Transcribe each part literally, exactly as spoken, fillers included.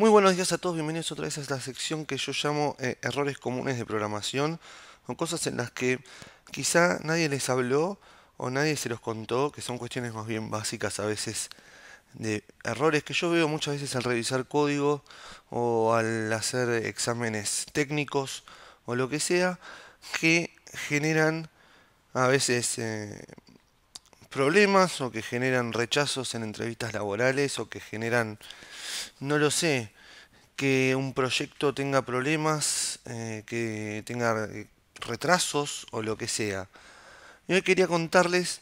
Muy buenos días a todos, bienvenidos otra vez a la sección que yo llamo eh, errores comunes de programación. Son cosas en las que quizá nadie les habló o nadie se los contó, que son cuestiones más bien básicas a veces de errores que yo veo muchas veces al revisar código o al hacer exámenes técnicos o lo que sea, que generan a veces eh, problemas o que generan rechazos en entrevistas laborales o que generan, no lo sé, que un proyecto tenga problemas, eh, que tenga retrasos o lo que sea. Y hoy quería contarles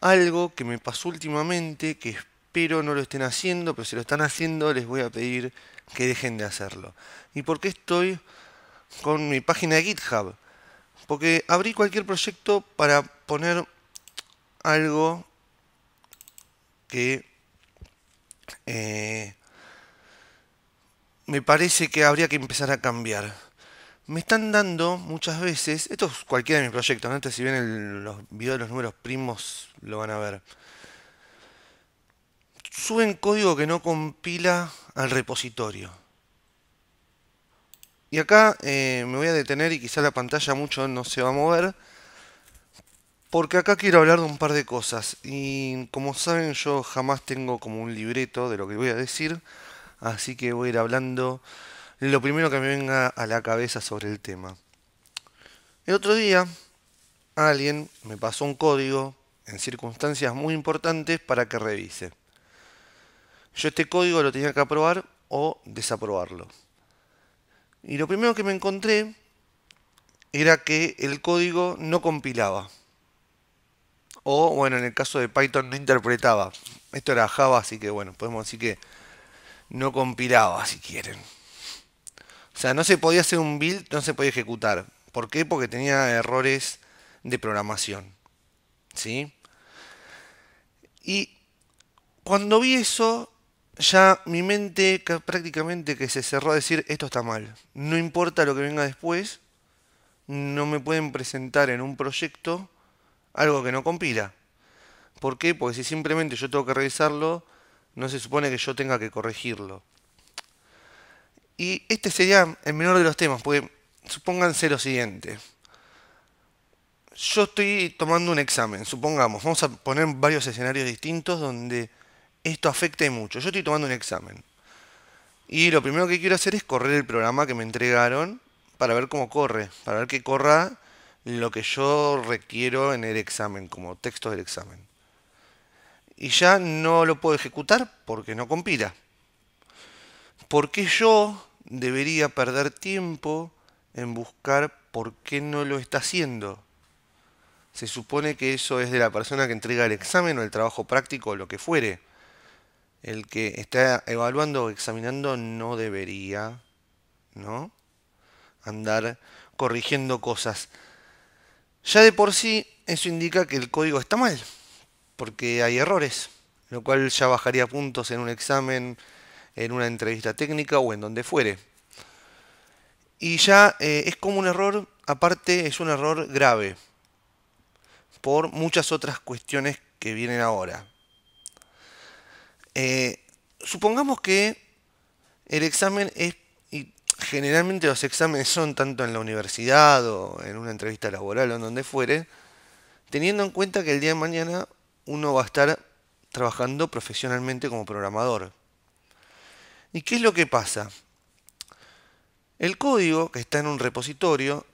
algo que me pasó últimamente, que espero no lo estén haciendo, pero si lo están haciendo les voy a pedir que dejen de hacerlo. ¿Y por qué estoy con mi página de GitHub? Porque abrí cualquier proyecto para poner algo que eh, me parece que habría que empezar a cambiar. Me están dando muchas veces, esto es cualquiera de mis proyectos, ¿no? Entonces, si ven el, los videos de los números primos lo van a ver. Suben código que no compila al repositorio. Y acá eh, me voy a detener y quizá la pantalla mucho no se va a mover, porque acá quiero hablar de un par de cosas. Y como saben, yo jamás tengo como un libreto de lo que voy a decir, así que voy a ir hablando lo primero que me venga a la cabeza sobre el tema. El otro día alguien me pasó un código en circunstancias muy importantes para que revise. Yo este código lo tenía que aprobar o desaprobarlo. Y lo primero que me encontré era que el código no compilaba. O, bueno, en el caso de Python no interpretaba. Esto era Java, así que, bueno, podemos decir que no compilaba, si quieren. O sea, no se podía hacer un build, no se podía ejecutar. ¿Por qué? Porque tenía errores de programación. ¿Sí? Y cuando vi eso, ya mi mente prácticamente que se cerró a decir, esto está mal. No importa lo que venga después, no me pueden presentar en un proyecto algo que no compila. ¿Por qué? Porque si simplemente yo tengo que revisarlo, no se supone que yo tenga que corregirlo. Y este sería el menor de los temas, porque supónganse lo siguiente. Yo estoy tomando un examen, supongamos. Vamos a poner varios escenarios distintos donde esto afecte mucho. Yo estoy tomando un examen. Y lo primero que quiero hacer es correr el programa que me entregaron para ver cómo corre, para ver que corra lo que yo requiero en el examen, como texto del examen. Y ya no lo puedo ejecutar porque no compila. ¿Por qué yo debería perder tiempo en buscar por qué no lo está haciendo? Se supone que eso es de la persona que entrega el examen o el trabajo práctico o lo que fuere. El que está evaluando o examinando no debería, ¿no?, andar corrigiendo cosas. Ya de por sí, eso indica que el código está mal, porque hay errores, lo cual ya bajaría puntos en un examen, en una entrevista técnica o en donde fuere. Y ya eh, es como un error, aparte es un error grave, por muchas otras cuestiones que vienen ahora. Eh, supongamos que el examen es, y generalmente los exámenes son tanto en la universidad o en una entrevista laboral o en donde fuere, teniendo en cuenta que el día de mañana uno va a estar trabajando profesionalmente como programador. ¿Y qué es lo que pasa? El código que está en un repositorio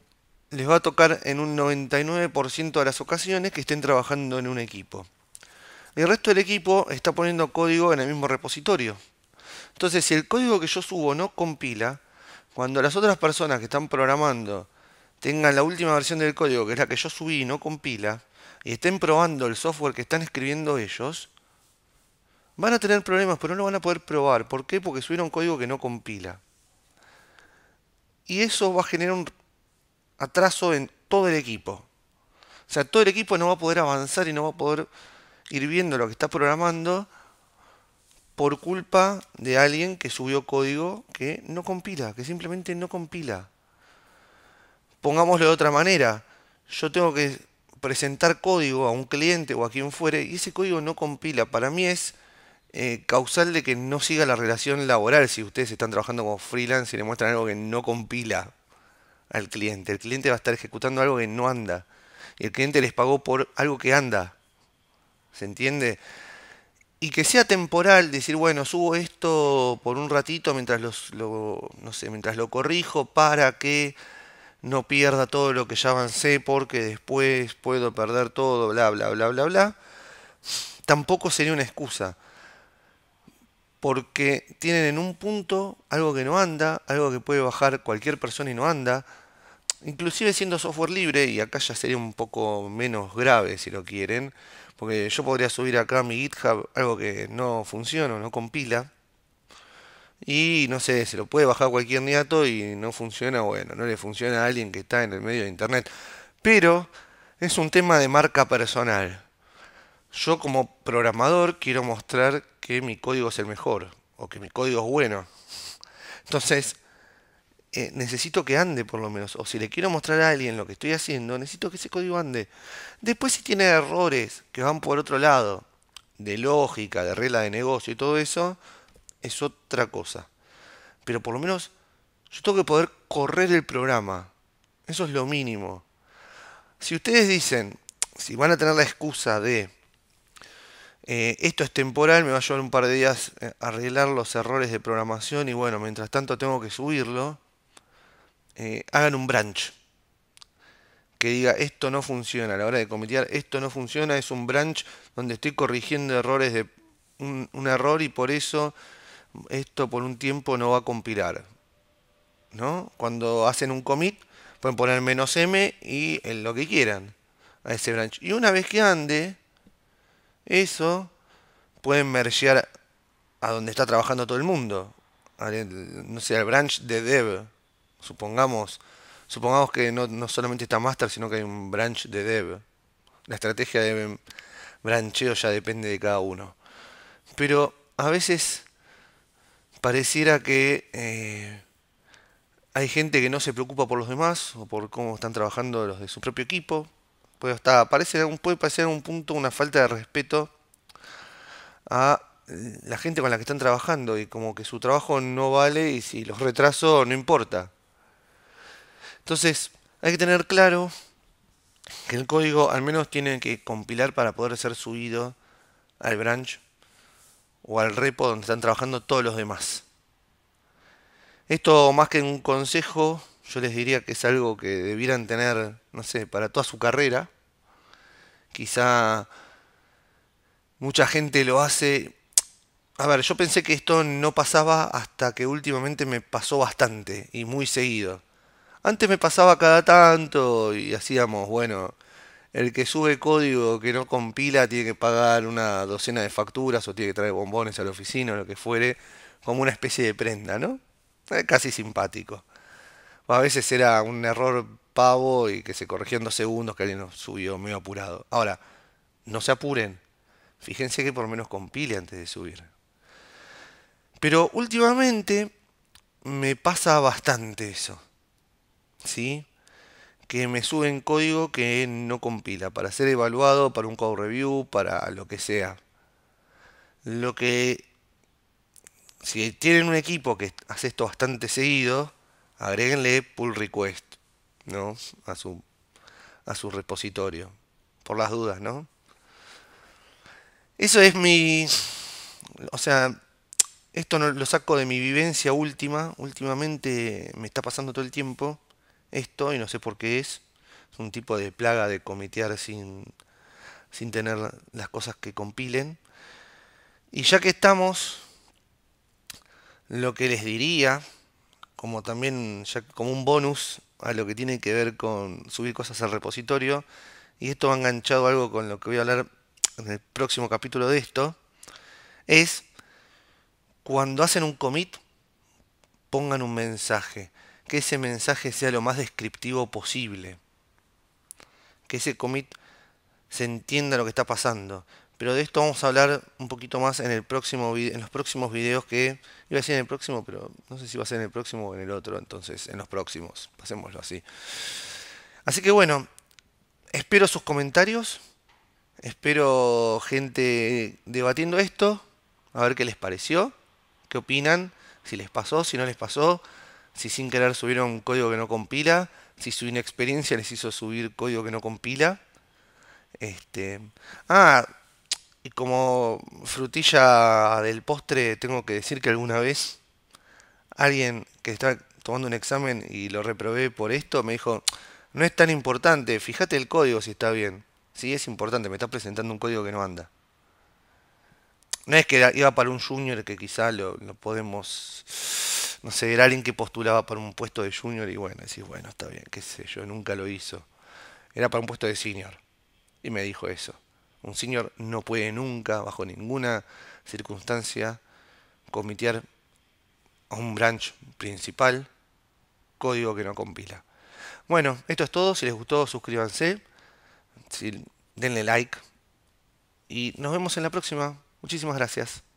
les va a tocar en un noventa y nueve por ciento de las ocasiones que estén trabajando en un equipo. El resto del equipo está poniendo código en el mismo repositorio. Entonces, si el código que yo subo no compila, cuando las otras personas que están programando tengan la última versión del código, que es la que yo subí y no compila, y estén probando el software que están escribiendo ellos, van a tener problemas, pero no lo van a poder probar. ¿Por qué? Porque subieron código que no compila. Y eso va a generar un atraso en todo el equipo. O sea, todo el equipo no va a poder avanzar y no va a poder ir viendo lo que está programando por culpa de alguien que subió código que no compila, que simplemente no compila. Pongámoslo de otra manera. Yo tengo que presentar código a un cliente o a quien fuere y ese código no compila. Para mí es eh, causal de que no siga la relación laboral. Si ustedes están trabajando como freelance y le muestran algo que no compila al cliente, el cliente va a estar ejecutando algo que no anda. Y el cliente les pagó por algo que anda. ¿Se entiende? Y que sea temporal, decir, bueno, subo esto por un ratito mientras los, lo, no sé, mientras lo corrijo para que no pierda todo lo que ya avancé, porque después puedo perder todo, bla, bla, bla, bla, bla. Tampoco sería una excusa. Porque tienen en un punto algo que no anda, algo que puede bajar cualquier persona y no anda. Inclusive siendo software libre, y acá ya sería un poco menos grave si lo quieren. Porque yo podría subir acá a mi GitHub algo que no funciona, no compila. Y no sé, se lo puede bajar cualquier niato y no funciona, bueno, no le funciona a alguien que está en el medio de internet. Pero es un tema de marca personal. Yo como programador quiero mostrar que mi código es el mejor, o que mi código es bueno. Entonces, eh, necesito que ande por lo menos. O si le quiero mostrar a alguien lo que estoy haciendo, necesito que ese código ande. Después si tiene errores que van por otro lado, de lógica, de regla de negocio y todo eso, es otra cosa. Pero por lo menos yo tengo que poder correr el programa. Eso es lo mínimo. Si ustedes dicen, si van a tener la excusa de eh, esto es temporal, me va a llevar un par de días arreglar los errores de programación y bueno, mientras tanto tengo que subirlo, eh, hagan un branch. Que diga esto no funciona. A la hora de comitear esto no funciona, es un branch donde estoy corrigiendo errores de un, un error y por eso esto por un tiempo no va a compilar, ¿no? Cuando hacen un commit pueden poner menos M y en lo que quieran a ese branch. Y una vez que ande, eso pueden mergear a donde está trabajando todo el mundo. No sé, al branch de dev. Supongamos, supongamos que no, no solamente está master, sino que hay un branch de dev. La estrategia de brancheo ya depende de cada uno. Pero a veces pareciera que eh, hay gente que no se preocupa por los demás o por cómo están trabajando los de su propio equipo. Puede, hasta, parece, puede parecer en un punto una falta de respeto a la gente con la que están trabajando y como que su trabajo no vale y si los retraso no importa. Entonces hay que tener claro que el código al menos tiene que compilar para poder ser subido al branch o al repo donde están trabajando todos los demás. Esto más que un consejo, yo les diría que es algo que debieran tener, no sé, para toda su carrera. Quizá mucha gente lo hace. A ver, yo pensé que esto no pasaba hasta que últimamente me pasó bastante y muy seguido. Antes me pasaba cada tanto y hacíamos, bueno, el que sube código que no compila tiene que pagar una docena de facturas o tiene que traer bombones a la oficina o lo que fuere, como una especie de prenda, ¿no? Casi simpático. O a veces era un error pavo y que se corregía en dos segundos que alguien nos subió medio apurado. Ahora, no se apuren. Fíjense que por lo menos compile antes de subir. Pero últimamente me pasa bastante eso, ¿sí? Que me suben código que no compila, para ser evaluado, para un code review, para lo que sea. Lo que, si tienen un equipo que hace esto bastante seguido, agréguenle pull request, ¿no? A su, a su repositorio, por las dudas, ¿no? Eso es mi, o sea, esto no, lo saco de mi vivencia última, últimamente me está pasando todo el tiempo. Esto, y no sé por qué es, es un tipo de plaga de comitear sin, sin tener las cosas que compilen. Y ya que estamos, lo que les diría, como también ya como un bonus a lo que tiene que ver con subir cosas al repositorio, y esto va enganchado a algo con lo que voy a hablar en el próximo capítulo de esto, es cuando hacen un commit, pongan un mensaje. Que ese mensaje sea lo más descriptivo posible. Que ese commit se entienda lo que está pasando. Pero de esto vamos a hablar un poquito más en el próximo en los próximos videos que... Iba a decir en el próximo, pero no sé si va a ser en el próximo o en el otro. Entonces, en los próximos. Pasémoslo así. Así que bueno, espero sus comentarios. Espero gente debatiendo esto. a ver qué les pareció, qué opinan, si les pasó, si no les pasó, si sin querer subieron un código que no compila, si su inexperiencia les hizo subir código que no compila. Este, ah, y como frutilla del postre tengo que decir que alguna vez alguien que estaba tomando un examen y lo reprobé por esto me dijo: no es tan importante, fíjate el código si está bien. Sí, es importante, me está presentando un código que no anda. No es que iba para un junior que quizá lo, lo podemos... No sé, era alguien que postulaba para un puesto de junior y bueno, decís, bueno, está bien, qué sé yo, nunca lo hizo. Era para un puesto de senior. Y me dijo eso. Un senior no puede nunca, bajo ninguna circunstancia, comitear a un branch principal código que no compila. Bueno, esto es todo. Si les gustó, suscríbanse. Denle like. Y nos vemos en la próxima. Muchísimas gracias.